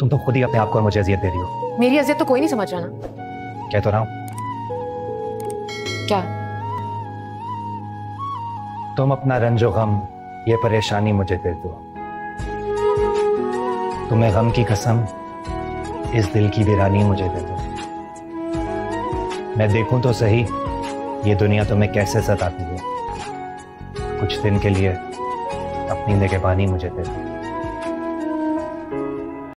तुम तो खुद ही अपने आप को और मुझे अजियत दे रही हो। मेरी अजियत तो कोई नहीं समझ रहा ना। कह तो रहा हूं। क्या? तुम अपना रंजो गम ये परेशानी मुझे दे दो, तुम्हें गम की कसम इस दिल की वीरानी मुझे दे दो। मैं देखूं तो सही ये दुनिया तुम्हें कैसे सताती है, कुछ दिन के लिए अपनी निगहबानी मुझे दे दो।